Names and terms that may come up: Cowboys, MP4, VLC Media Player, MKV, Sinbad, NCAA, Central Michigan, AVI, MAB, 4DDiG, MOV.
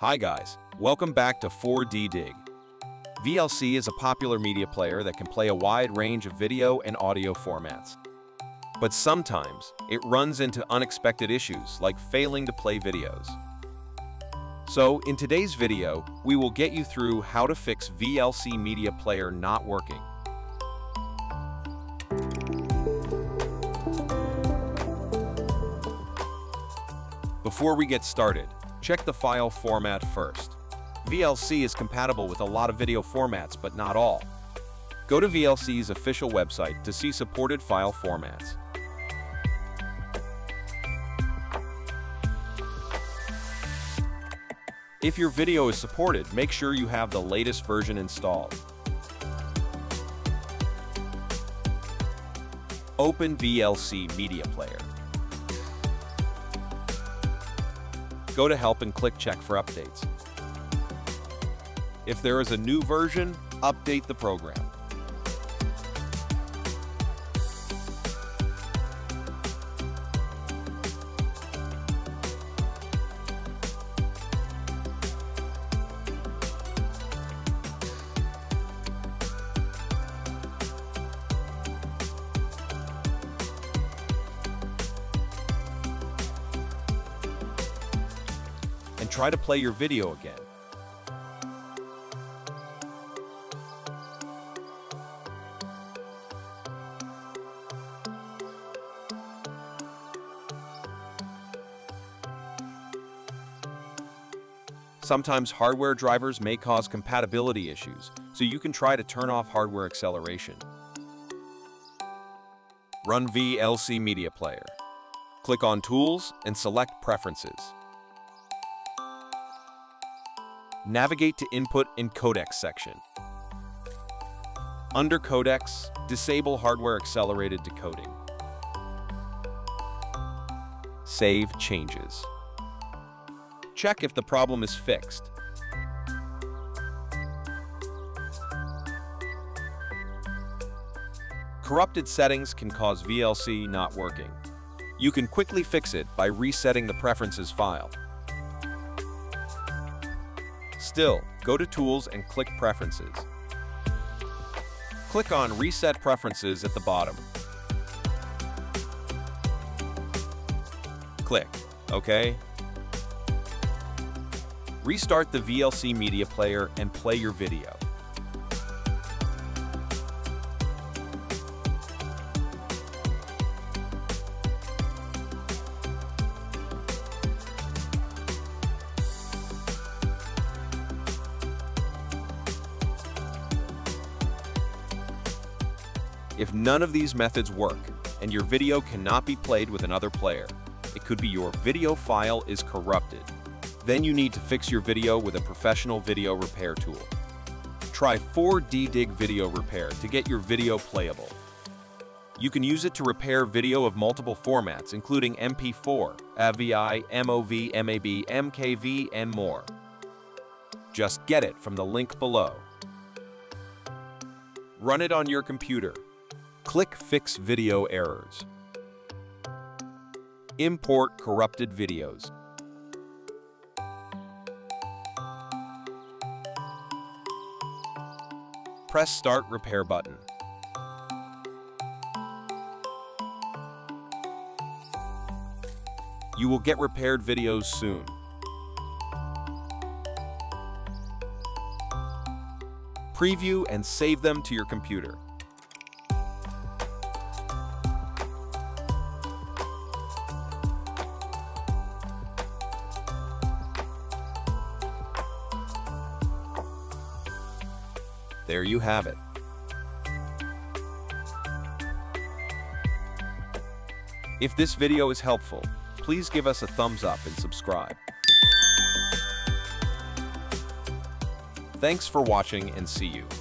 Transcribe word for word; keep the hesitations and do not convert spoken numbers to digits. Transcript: Hi guys, welcome back to four D dig. V L C is a popular media player that can play a wide range of video and audio formats. But sometimes, it runs into unexpected issues like failing to play videos. So, in today's video, we will get you through how to fix V L C Media Player not working. Before we get started, check the file format first. V L C is compatible with a lot of video formats, but not all. Go to V L C's official website to see supported file formats. If your video is supported, make sure you have the latest version installed. Open V L C Media Player. Go to Help and click Check for updates. If there is a new version, update the program. And try to play your video again. Sometimes hardware drivers may cause compatibility issues, so you can try to turn off hardware acceleration. Run V L C Media Player. Click on Tools and select Preferences. Navigate to Input and Codecs section. Under Codecs, disable Hardware Accelerated Decoding. Save changes. Check if the problem is fixed. Corrupted settings can cause V L C not working. You can quickly fix it by resetting the preferences file. Still, go to Tools and click Preferences. Click on Reset Preferences at the bottom. Click OK. Restart the V L C Media Player and play your video. If none of these methods work, and your video cannot be played with another player, it could be your video file is corrupted. Then you need to fix your video with a professional video repair tool. Try four D dig Video Repair to get your video playable. You can use it to repair video of multiple formats, including M P four, A V I, M O V, M A B, M K V, and more. Just get it from the link below. Run it on your computer. Click Fix Video Errors. Import corrupted videos. Press Start Repair button. You will get repaired videos soon. Preview and save them to your computer. There you have it. If this video is helpful, please give us a thumbs up and subscribe. Thanks for watching and see you.